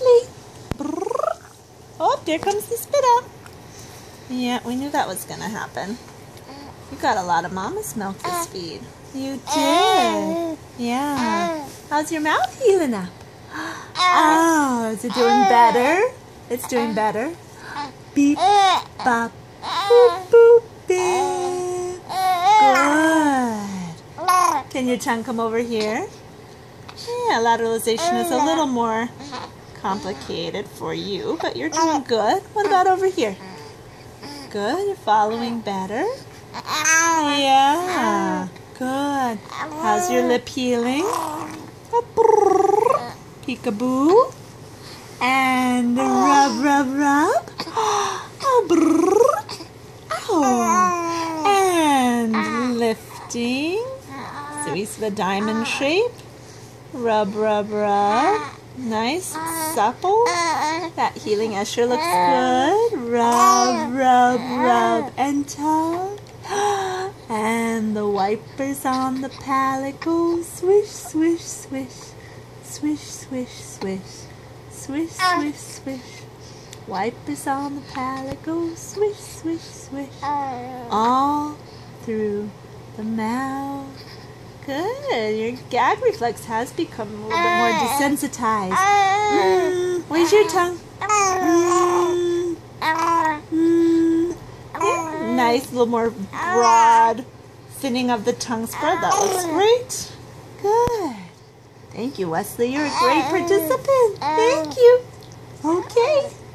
Wesley. Brrr. Oh, there comes the spit out. Yeah, we knew that was going to happen. You got a lot of Mama's milk this feed. You did. Yeah. How's your mouth healing up? Oh, is it doing better? It's doing better. Beep, bop, boop, boop, beep. Good. Can your tongue come over here? Yeah, lateralization is a little more complicated for you, but you're doing good. What about over here? Good. You're following better. Yeah. Good. How's your lip healing? Peekaboo. And rub, rub, rub. Oh. And lifting. So he's the diamond shape. Rub, rub, rub. Nice, supple. That healing Escher looks good. Rub, rub, rub. And tug. And the wipers on the palate go swish, swish, swish. Swish, swish, swish. Swish, swish, swish. Wipers on the palate go swish, swish, swish. All through the mouth. Good. Your gag reflex has become a little bit more desensitized. Where's your tongue? Yeah. Nice, a little more broad thinning of the tongue spread. That looks great. Good. Thank you, Wesley. You're a great participant. Thank you. Okay.